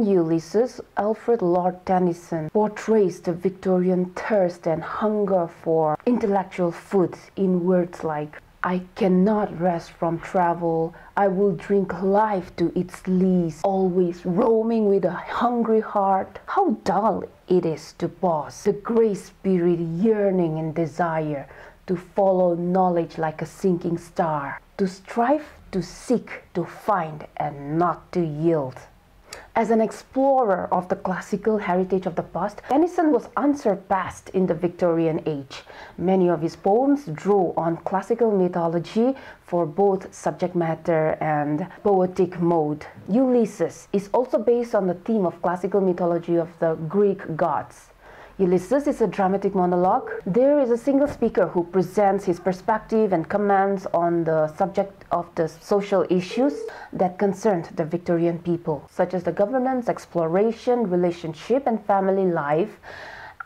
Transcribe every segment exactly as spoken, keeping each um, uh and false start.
In Ulysses, Alfred Lord Tennyson portrays the Victorian thirst and hunger for intellectual food in words like, "I cannot rest from travel, I will drink life to its lees, always roaming with a hungry heart. How dull it is to pause, the great spirit yearning and desire to follow knowledge like a sinking star, to strive, to seek, to find, and not to yield." As an explorer of the classical heritage of the past, Tennyson was unsurpassed in the Victorian age. Many of his poems drew on classical mythology for both subject matter and poetic mode. Ulysses is also based on the theme of classical mythology of the Greek gods. Ulysses is a dramatic monologue. There is a single speaker who presents his perspective and comments on the subject of the social issues that concerned the Victorian people, such as the governance, exploration, relationship, and family life.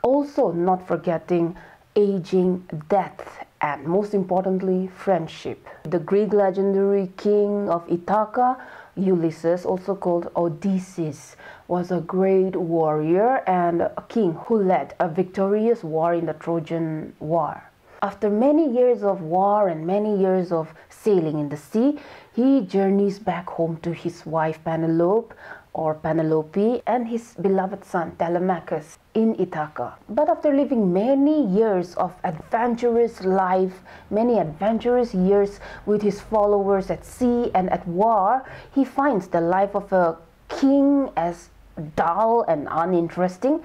Also not forgetting aging, death, and most importantly, friendship. The Greek legendary king of Ithaca, Ulysses, also called Odysseus, was a great warrior and a king who led a victorious war in the Trojan War. After many years of war and many years of sailing in the sea, he journeys back home to his wife Penelope or Penelope and his beloved son Telemachus in Ithaca. But after living many years of adventurous life, many adventurous years with his followers at sea and at war, he finds the life of a king as dull and uninteresting.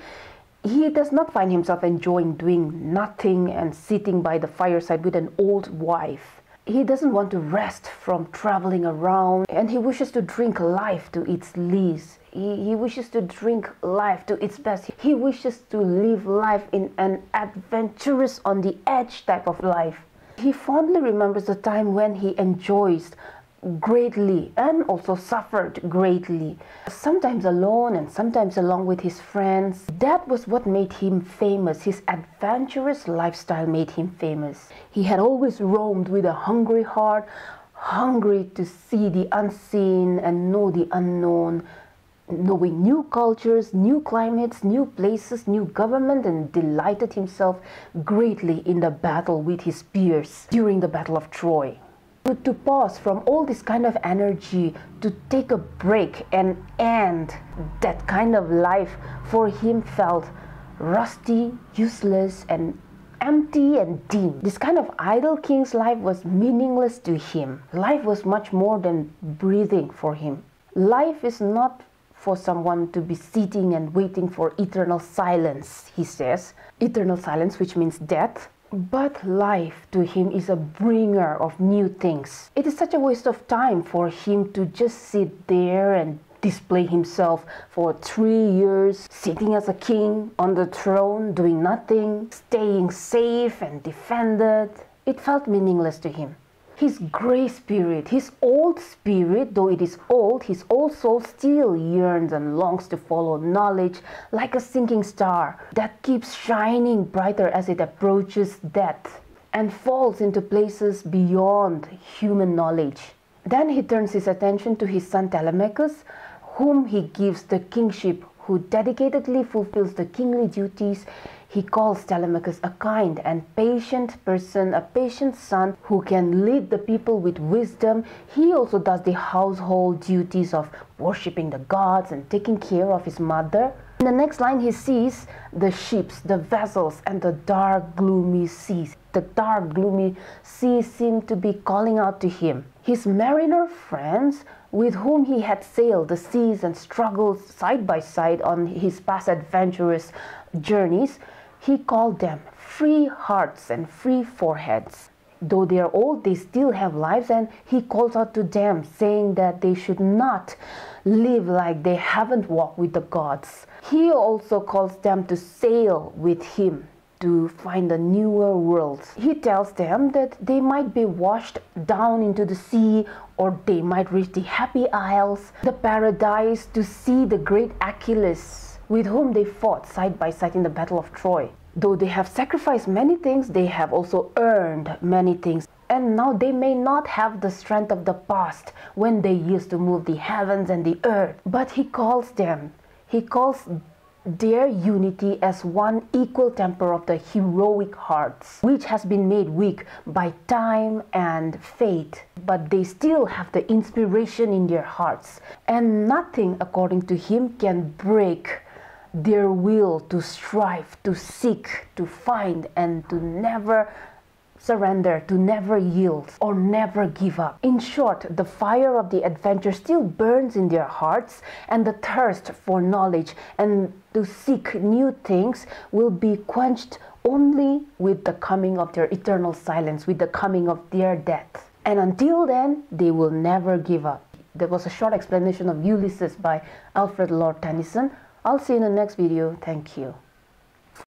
He does not find himself enjoying doing nothing and sitting by the fireside with an old wife. He doesn't want to rest from traveling around, and he wishes to drink life to its lees. He, he wishes to drink life to its best. He wishes to live life in an adventurous, on the edge type of life. He fondly remembers the time when he enjoys greatly and also suffered greatly, sometimes alone and sometimes along with his friends. That was what made him famous. His adventurous lifestyle made him famous. He had always roamed with a hungry heart, hungry to see the unseen and know the unknown, knowing new cultures, new climates, new places, new government, and delighted himself greatly in the battle with his peers during the Battle of Troy. To pause from all this kind of energy, to take a break and end that kind of life, for him felt rusty, useless, and empty and dim. This kind of idle king's life was meaningless to him. Life was much more than breathing for him. Life is not for someone to be sitting and waiting for eternal silence, he says. Eternal silence, which means death. But life to him is a bringer of new things. It is such a waste of time for him to just sit there and display himself for three years, sitting as a king on the throne, doing nothing, staying safe and defended. It felt meaningless to him. His grey spirit, his old spirit, though it is old, his old soul still yearns and longs to follow knowledge like a sinking star that keeps shining brighter as it approaches death and falls into places beyond human knowledge. Then he turns his attention to his son Telemachus, whom he gives the kingship, who dedicatedly fulfills the kingly duties. He calls Telemachus a kind and patient person, a patient son who can lead the people with wisdom. He also does the household duties of worshipping the gods and taking care of his mother. In the next line, he sees the ships, the vessels, and the dark, gloomy seas. The dark, gloomy seas seem to be calling out to him. His mariner friends, with whom he had sailed the seas and struggled side by side on his past adventurous journeys, he called them free hearts and free foreheads. Though they are old, they still have lives, and he calls out to them, saying that they should not live like they haven't walked with the gods. He also calls them to sail with him to find a newer world. He tells them that they might be washed down into the sea, or they might reach the Happy Isles, the paradise, to see the great Achilles, with whom they fought side by side in the Battle of Troy. Though they have sacrificed many things, they have also earned many things. And now they may not have the strength of the past when they used to move the heavens and the earth. But he calls them He calls their unity as one equal temper of the heroic hearts, which has been made weak by time and fate, but they still have the inspiration in their hearts, and nothing, according to him, can break their will to strive, to seek, to find, and to never surrender, to never yield or never give up. In short, the fire of the adventure still burns in their hearts, and the thirst for knowledge and to seek new things will be quenched only with the coming of their eternal silence, with the coming of their death. And until then, they will never give up. There was a short explanation of Ulysses by Alfred Lord Tennyson. I'll see you in the next video. Thank you.